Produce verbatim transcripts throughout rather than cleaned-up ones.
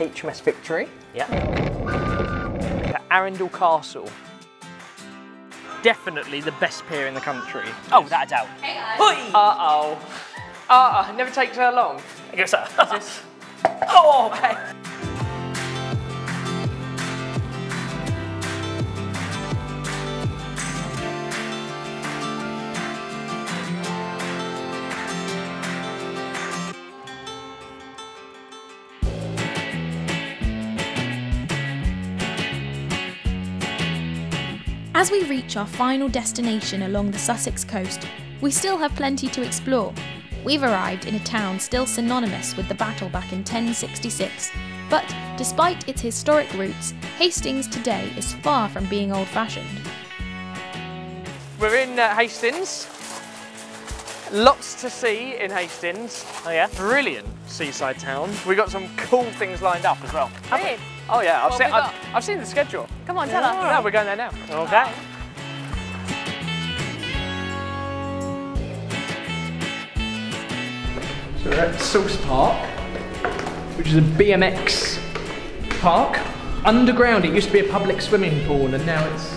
H M S Victory. Yeah. At Arundel Castle. Definitely the best pier in the country. Oh, without a doubt. Hey guys. Uh-oh. Uh-oh, it never takes her long. I guess so. This... Oh, okay. As we reach our final destination along the Sussex coast, we still have plenty to explore. We've arrived in a town still synonymous with the battle back in ten sixty-six, but despite its historic roots, Hastings today is far from being old-fashioned. We're in uh, Hastings. Lots to see in Hastings. Oh yeah? Brilliant seaside town. We've got some cool things lined up as well. Really? Oh yeah, I've, well, seen, I've, I've seen the schedule. Come on, tell yeah. us. No, we're going there now. Okay. Wow. So we're at Source Park, which is a B M X park. Underground, it used to be a public swimming pool, and now it's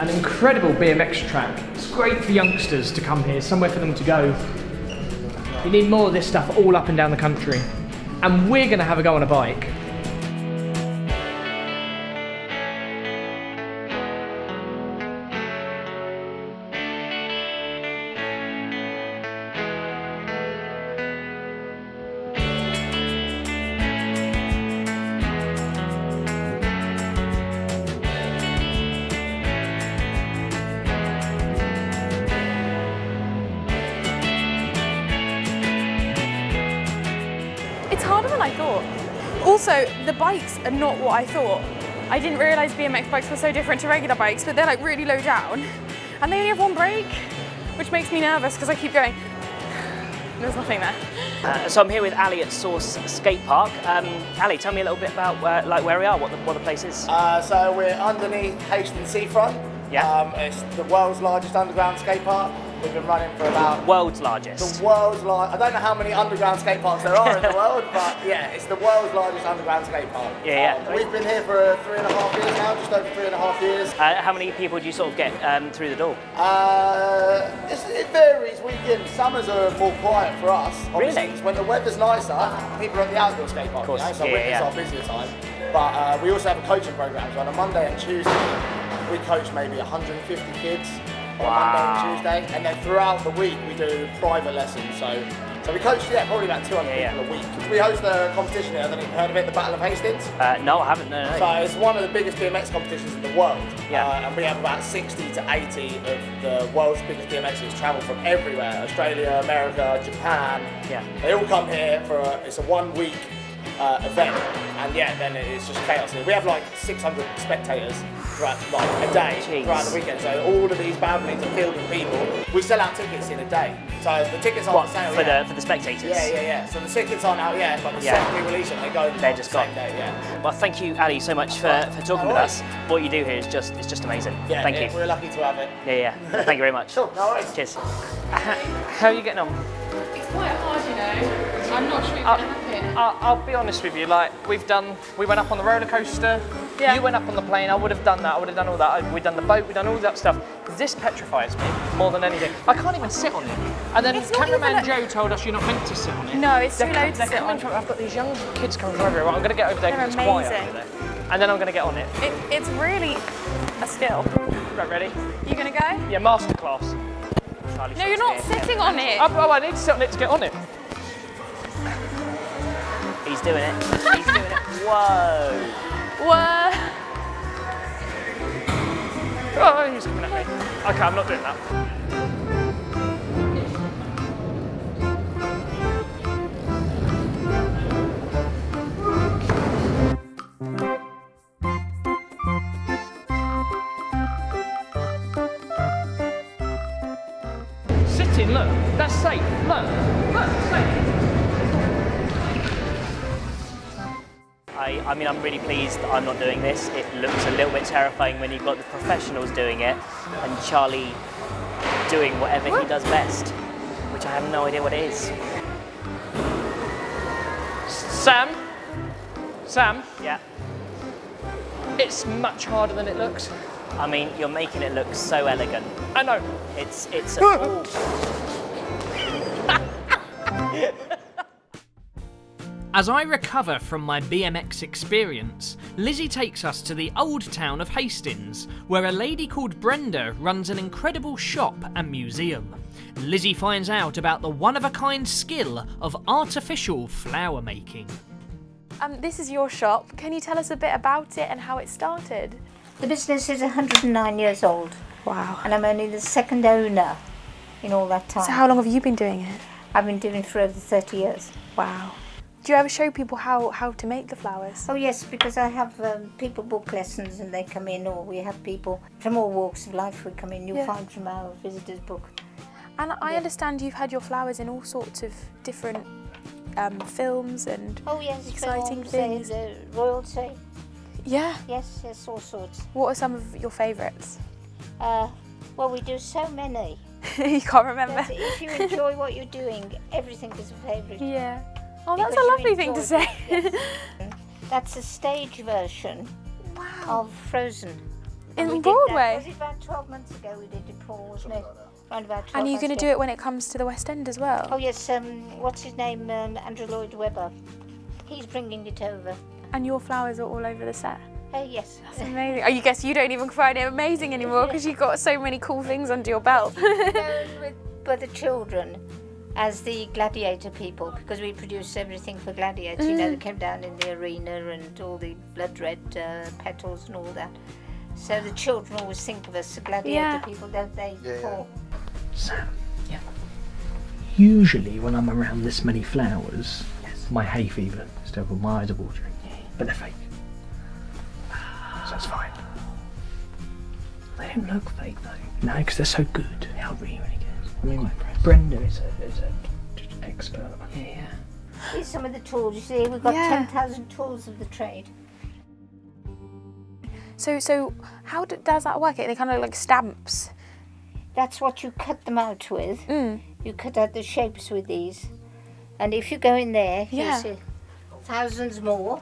an incredible B M X track. It's great for youngsters to come here, somewhere for them to go. You need more of this stuff all up and down the country. And we're going to have a go on a bike. I thought. Also, the bikes are not what I thought. I didn't realise B M X bikes were so different to regular bikes, but they're like really low down. And they only have one brake, which makes me nervous because I keep going, there's nothing there. Uh, so I'm here with Ali at Source Skate Park. Um, Ali, tell me a little bit about where, like where we are, what the, what the place is. Uh, so we're underneath Hastings Seafront. Yeah. Um, it's the world's largest underground skate park. We've been running for about... The world's largest. The world's largest. I don't know how many underground skate parks there are in the world, but yeah, it's the world's largest underground skate park. Yeah, yeah. Um, we've been here for three and a half years now, just over three and a half years. Uh, how many people do you sort of get um, through the door? Uh, it's, it varies weekend. Summers are more quiet for us. Obviously. Really? When the weather's nicer, people are at the outdoor skate park, you know, so yeah, we're, yeah. it's our busier time. But uh, we also have a coaching program, so on a Monday and Tuesday, we coach maybe one hundred fifty kids. On wow. Monday and Tuesday, and then throughout the week we do private lessons. So, so we coach yeah probably about two hundred yeah, people yeah. a week. We host a competition here. I don't know if you've heard of it, the Battle of Hastings. Uh, no, I haven't. No, no. So it's one of the biggest B M X competitions in the world. Yeah. Uh, and we have about sixty to eighty of the world's biggest B M Xers travel from everywhere: Australia, America, Japan. Yeah. They all come here for a, it's a one-week uh, event, and yeah, then it's just chaos here. We have like six hundred spectators. Throughout, like, a day, Jeez. throughout the weekend, so all of these families are filled with people. We sell out tickets in a day, so the tickets aren't sale for yeah. the for the spectators. Yeah, yeah, yeah. So the tickets aren't out yet, but the yeah. second we release them, they go. They're just the gone. Day, yeah. Well, thank you, Ali, so much for, right. for talking no with us. What you do here is just it's just amazing. Yeah, thank yeah, you. We're lucky to have it. Yeah, yeah. Thank you very much. Sure, no worries. Cheers. How are you getting on? It's quite hard, you know. I'm not sure. I'll, I'll, I'll be honest with you. Like we've done, we went up on the roller coaster. Yeah. You went up on the plane, I would have done that, I would have done all that, we'd done the boat, we'd done all that stuff. This petrifies me more than anything. I can't even sit on it. And then cameraman Joe told us you're not meant to sit on it. No, it's too low to sit on. I've got these young kids coming from everywhere, I'm going to get over there because it's quiet over there. And then I'm going to get on it. it. It's really a skill. Right, ready? You going to go? Yeah, masterclass. No, you're not sitting on it. Oh, oh, I need to sit on it to get on it. He's doing it. He's doing it. Whoa. Whoa! Oh, he's coming at me. Okay, I'm not doing that. Sitting, look, that's safe. Look, look, safe. I, I mean, I'm really pleased that I'm not doing this. It looks a little bit terrifying when you've got the professionals doing it and Charlie doing whatever what? he does best, which I have no idea what it is. Sam, Sam? Yeah? It's much harder than it looks. I mean, you're making it look so elegant. I know. It's... it's... As I recover from my B M X experience, Lizzie takes us to the old town of Hastings, where a lady called Brenda runs an incredible shop and museum. Lizzie finds out about the one-of-a-kind skill of artificial flower making. Um, this is your shop. Can you tell us a bit about it and how it started? The business is one hundred and nine years old. Wow. And I'm only the second owner in all that time. So how long have you been doing it? I've been doing it for over thirty years. Wow. Do you ever show people how, how to make the flowers? Oh yes, because I have um, people book lessons and they come in, or we have people from all walks of life who come in. You'll yeah. find from our visitors book. And I yeah. understand you've had your flowers in all sorts of different um, films and oh, yes, exciting films, things. The royalty. Yeah. Yes, yes, all sorts. What are some of your favourites? Uh, well, we do so many. You can't remember. If you enjoy what you're doing, everything is a favourite. Yeah. Oh, that's a lovely thing to say. Yes. That's a stage version wow. of Frozen. In Broadway? That, was it about twelve months ago we did it, Paul, wasn't it? Around about twelve And you're going to do it when it comes to the West End as well? Oh yes, um, what's his name, um, Andrew Lloyd Webber. He's bringing it over. And your flowers are all over the set? Oh yes. That's amazing. I guess you don't even find it amazing anymore because you've got so many cool things under your belt. With, with the children. As the gladiator people, because we produce everything for gladiators, mm. you know, they came down in the arena and all the blood red uh, petals and all that. So the children always think of us as gladiator yeah. people, don't they? Yeah, yeah. Sam, yeah. usually when I'm around this many flowers, yes. my hay fever is terrible, my eyes are watering, yeah. but they're fake. So that's fine. They don't look fake though. No, because they're so good. They are really, really good. I mean, Brenda is an expert. Yeah, yeah. Here's some of the tools. You see, we've got yeah. ten thousand tools of the trade. So, so how do, does that work? They're kind of like stamps. That's what you cut them out with. Mm. You cut out the shapes with these. And if you go in there, yeah. you see thousands more.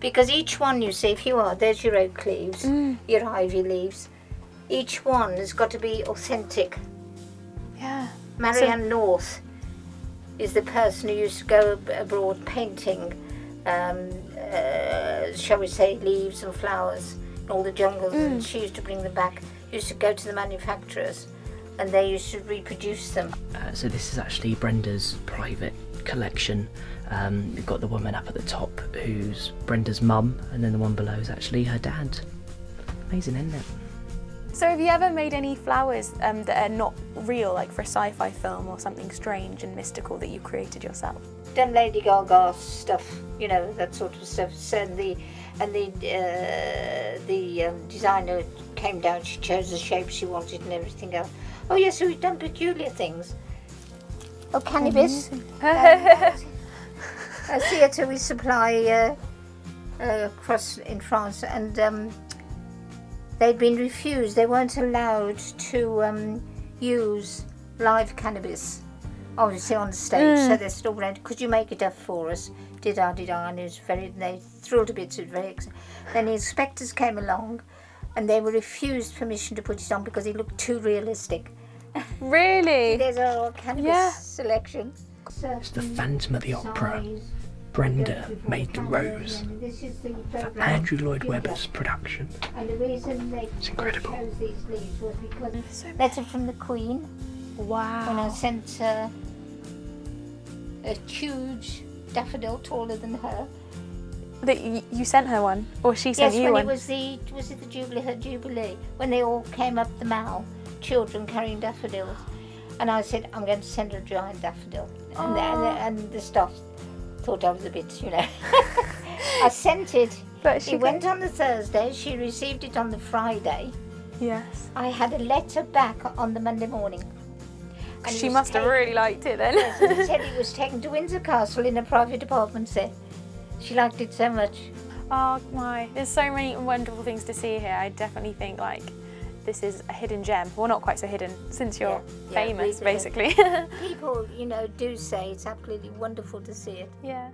Because each one, you see, if you are, there's your oak leaves, mm. your ivy leaves. Each one has got to be authentic. Yeah. Marianne so, North is the person who used to go abroad painting, um, uh, shall we say, leaves and flowers in all the jungles, mm. and she used to bring them back. Used to go to the manufacturers and they used to reproduce them. Uh, so this is actually Brenda's private collection. Um, you've got the woman up at the top who's Brenda's mum, and then the one below is actually her dad. Amazing, isn't it? So have you ever made any flowers um, that are not real, like for a sci-fi film or something strange and mystical that you created yourself? Done Lady Gaga stuff, you know, that sort of stuff. So, and the, and the, uh, the um, designer came down, she chose the shape she wanted and everything else. Oh yes, so we've done peculiar things. Oh, cannabis. Mm-hmm. um, a theatre we supply uh, uh, across in France, and um, they'd been refused. They weren't allowed to um, use live cannabis, obviously, on stage. Mm. So they said, "All right, could you make it up for us?" Did I, did I? And it was very. They thrilled a bit. It was very exciting. Then the inspectors came along, and they were refused permission to put it on because it looked too realistic. Really? There's our cannabis yeah. selection. It's the Phantom of the Opera. Size. Brenda made the rose for Andrew Lloyd Webber's production. And the reason they it's incredible. Chose these leaves was because of so letter from the Queen. Wow. When I sent uh, a huge daffodil taller than her. That you sent her one, or she sent yes, you one? Yes, when it was the was it the Jubilee, her Jubilee, when they all came up the Mall, children carrying daffodils, and I said, "I'm going to send her a giant daffodil," and, and, and the stuff. Thought I was a bit, you know. I sent it. But she it went on the Thursday. She received it on the Friday. Yes. I had a letter back on the Monday morning. And she must taken, have really liked it then. Yes, and it said it was taken to Windsor Castle in a private apartment set. She liked it so much. Oh my! There's so many wonderful things to see here. I definitely think like this is a hidden gem. Well, not quite so hidden since you're yeah, famous, yeah, basically. People, you know, do say it's absolutely wonderful to see it. Yeah.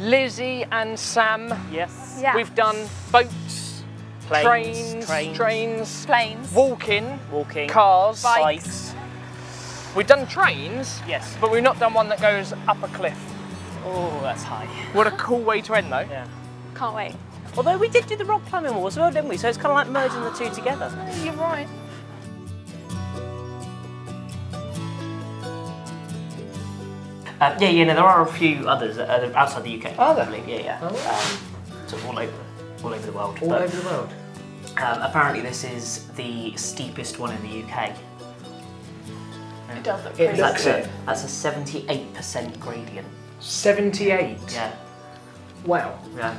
Lizzie and Sam. Yes. Yeah. We've done boats, planes, trains, trains, trains, planes, walking, walking, cars, bikes. bikes. We've done trains. Yes. But we've not done one that goes up a cliff. Oh, that's high. What a cool way to end, though. Yeah. Can't wait. Although we did do the rock climbing wall as well, didn't we? So it's kind of like merging the two together. Oh, you're right. Um, yeah, yeah, no, there are a few others uh, outside the U K. Are there? I believe, yeah, yeah. Oh. Um, so all over, all over the world. All but, over the world. Um, apparently, this is the steepest one in the U K. It does look pretty. That's a, that's a seventy-eight percent gradient. seventy-eight. Yeah. Wow. Yeah.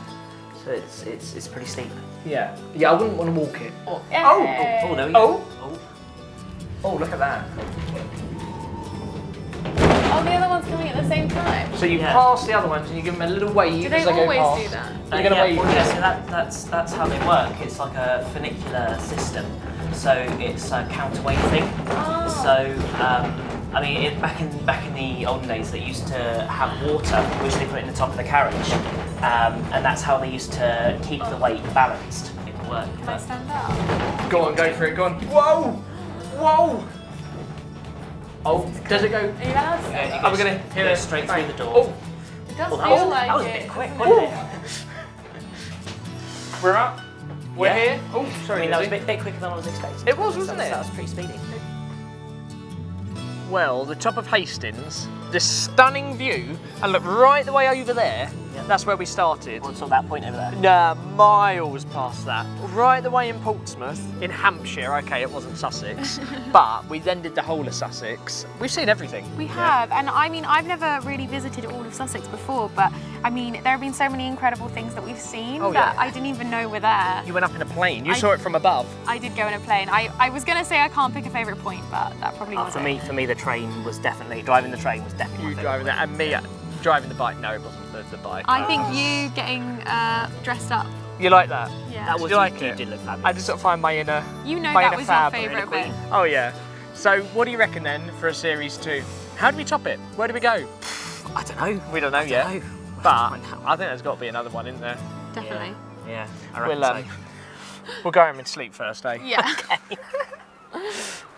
So it's it's it's pretty steep. Yeah. Yeah, I wouldn't want to walk it. Oh. Oh. Oh, there we go. Oh. Oh, look at that. Oh, the other one's coming at the same time. So you yeah. pass the other ones and you give them a little wave. Do they as they always go past. do that? Uh, You're gonna yeah, wave. Well, yeah, so that, that's that's how they work. It's like a funicular system. So it's a counterweighting. Oh. So um, I mean, it, back in back in the olden days, they used to have water, which they put in the top of the carriage, um, and that's how they used to keep the weight balanced. It would work. Can I stand up? Go on, go for it. Go on. Whoa, whoa. Oh, does it go? Are you allowed to? Yeah, Are we going to hear it straight through the door? Oh. It does well, that feel was, like that was a bit it, quick, wasn't it? We're up. We're yeah. here. Oh, sorry. I mean, that was a bit, bit quicker than I was expecting. It was, wasn't so, it? That was pretty speedy. Well, the top of Hastings, this stunning view, and look right the way over there, yep. that's where we started. What's on that point over there? Nah, miles past that. Right the way in Portsmouth, in Hampshire, okay, it wasn't Sussex, but we then did the whole of Sussex. We've seen everything. We have, yeah. and I mean, I've never really visited all of Sussex before, but I mean, there have been so many incredible things that we've seen oh, that yeah. I didn't even know were there. You went up in a plane, you I, saw it from above. I did go in a plane. I, I was gonna say I can't pick a favourite point, but that probably oh, wasn't. For me, for me, the train was definitely, driving the train was definitely You driving that, and me uh, driving the bike, no, it wasn't the, the bike. I think you getting uh, dressed up. You like that? Yeah. That was, did you like you it? Did look fabulous. I just sort of find my inner You know my that was fab. your favourite bit. Oh yeah. So what do you reckon then for a series two? How do we top it? Where do we go? I don't know. We don't know I yet. Don't know. But I think there's got to be another one, isn't there? Definitely. Yeah, yeah I reckon we'll, um, so. We'll go home and sleep first, eh? Yeah. Okay.